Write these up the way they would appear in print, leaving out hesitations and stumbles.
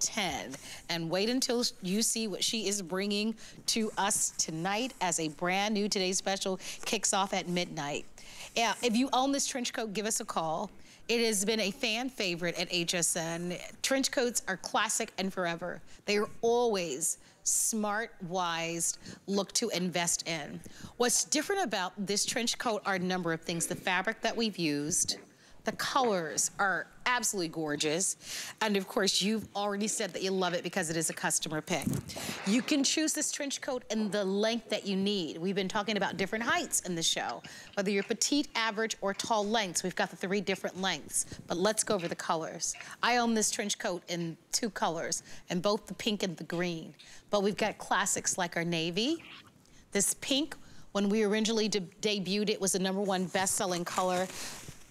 10. And wait until you see what she is bringing to us tonight as a brand new Today's Special kicks off at midnight. Yeah, if you own this trench coat, give us a call. It has been a fan favorite at HSN. Trench coats are classic and forever. They are always smart, wise, look to invest in. What's different about this trench coat are a number of things. The fabric that we've used, the colors are absolutely gorgeous. And of course, you've already said that you love it because it is a customer pick. You can choose this trench coat in the length that you need. We've been talking about different heights in the show, whether you're petite, average, or tall lengths. We've got the 3 different lengths, but let's go over the colors. I own this trench coat in 2 colors, in both the pink and the green. But we've got classics like our navy, this pink, when we originally debuted, it was the #1 best-selling color.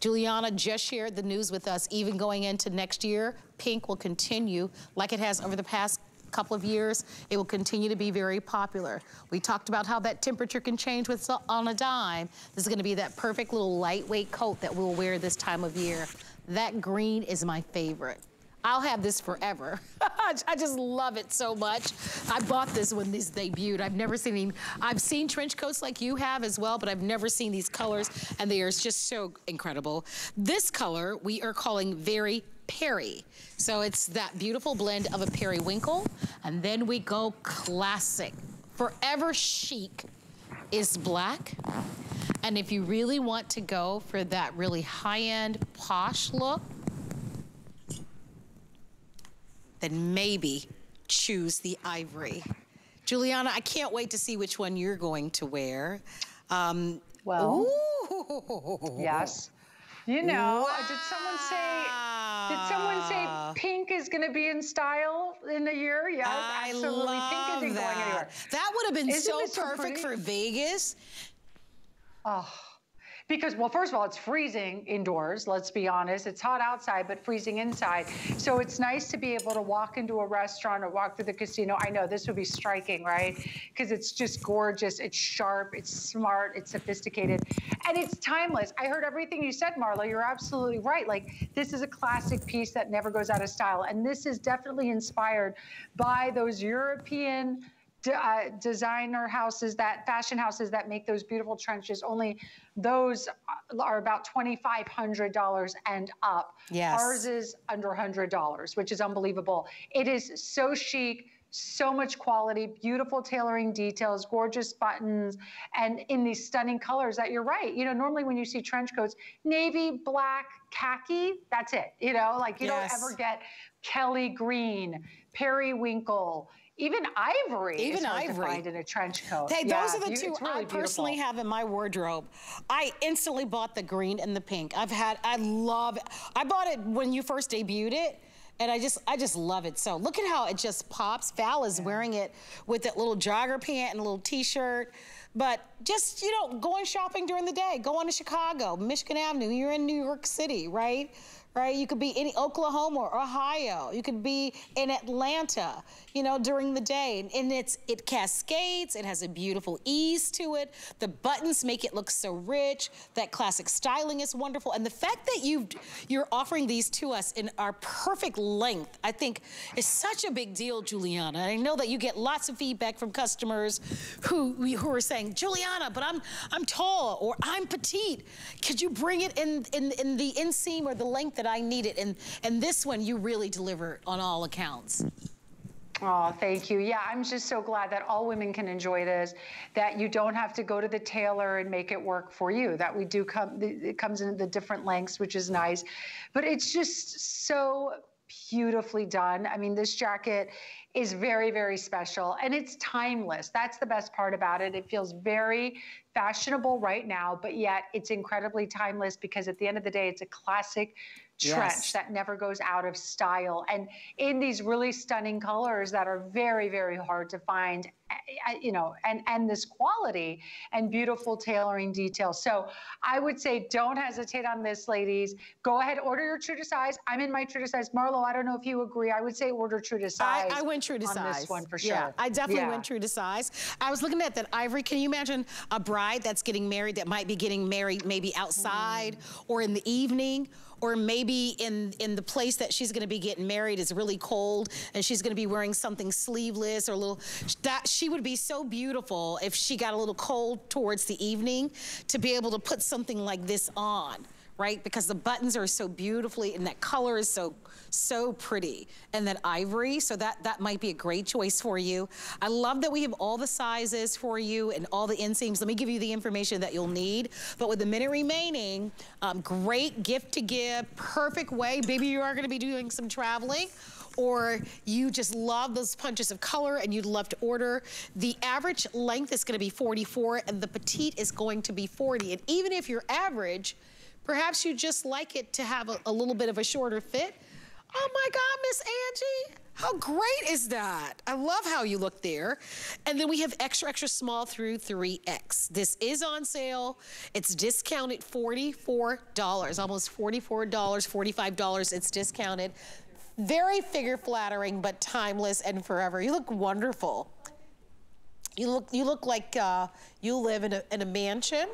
Giuliana just shared the news with us, even going into next year, pink will continue like it has over the past couple of years. It will continue to be very popular. We talked about how that temperature can change with on a dime. This is going to be that perfect little lightweight coat that we'll wear this time of year. That green is my favorite. I'll have this forever. I just love it so much. I bought this when this debuted. I've never seen any, I've seen trench coats like you have as well, but I've never seen these colors, and they are just so incredible. This color we are calling Very Peri. So it's that beautiful blend of a Perry Winkle, and then we go classic. Forever chic is black. And if you really want to go for that really high-end posh look, then maybe choose the ivory. Giuliana, I can't wait to see which one you're going to wear. Well, ooh. Yes. You know, wow. Did someone say pink is going to be in style in a year? Yeah, absolutely. Love pink isn't going anywhere. That would have been so perfect for Vegas. Oh. Because, well, first of all, it's freezing indoors, let's be honest. It's hot outside, but freezing inside. So it's nice to be able to walk into a restaurant or walk through the casino. I know this would be striking, right? Because it's just gorgeous. It's sharp. It's smart. It's sophisticated. And it's timeless. I heard everything you said, Marla. You're absolutely right. Like, this is a classic piece that never goes out of style. And this is definitely inspired by those European designer houses, that fashion houses that make those beautiful trenches. Only those are about $2,500 and up. Yes. Ours is under $100, which is unbelievable. It is so chic, so much quality, beautiful tailoring details, gorgeous buttons, and in these stunning colors that you're right. You know, normally when you see trench coats, navy, black, khaki, that's it. You know, like you yes. don't ever get Kelly Green, Perry Winkle, even ivory is hard to find in a trench coat. Hey, yeah, those are the two really I personally beautiful. Have in my wardrobe. I instantly bought the green and the pink. I love it. I bought it when you first debuted it, and I just love it. So look at how it just pops. Val is yeah. wearing it with that little jogger pant and a little T-shirt. But just, you know, going shopping during the day. Go on to Chicago, Michigan Avenue. You're in New York City, right? Right? You could be in Oklahoma or Ohio. You could be in Atlanta, you know, during the day. And it cascades. It has a beautiful ease to it. The buttons make it look so rich. That classic styling is wonderful. And the fact that you're offering these to us in our perfect length, I think, is such a big deal, Giuliana. And I know that you get lots of feedback from customers who are saying, Giuliana, but I'm tall or I'm petite. Could you bring it in the inseam or the length that I need it? And this one you really deliver on all accounts. Oh, thank you. Yeah, I'm just so glad that all women can enjoy this, that you don't have to go to the tailor and make it work for you, that we do it comes in the different lengths, which is nice. But it's just so beautifully done. I mean, this jacket is very, very special, and it's timeless. That's the best part about it. It feels very fashionable right now, but yet it's incredibly timeless because at the end of the day, it's a classic trench yes. that never goes out of style. And in these really stunning colors that are very, very hard to find you know, and this quality and beautiful tailoring detail. So I would say don't hesitate on this, ladies. Go ahead, order your true to size. I'm in my true to size. Marlo, I don't know if you agree. I would say order true to size. I went true to size on this one for sure. Yeah, I definitely went true to size. I was looking at that ivory. Can you imagine a bride that's getting married that might be getting married maybe outside or in the evening? Or maybe in the place that she's going to be getting married is really cold and she's going to be wearing something sleeveless or a little, that she would be so beautiful if she got a little cold towards the evening to be able to put something like this on, right? Because the buttons are so beautifully and that color is so pretty, and that ivory, so that might be a great choice for you. I love that we have all the sizes for you and all the inseams. Let me give you the information that you'll need, but with a minute remaining, great gift to give, perfect way. Maybe you are going to be doing some traveling, or you just love those punches of color and you'd love to order. The average length is going to be 44 and the petite is going to be 40. And even if you're average, perhaps you just like it to have a little bit of a shorter fit. Oh my God, Miss Angie, how great is that? I love how you look there. And then we have extra, extra small through 3X. This is on sale. It's discounted $44, almost $44, $45. It's discounted. Very figure flattering, but timeless and forever. You look wonderful. You look like you live in a mansion.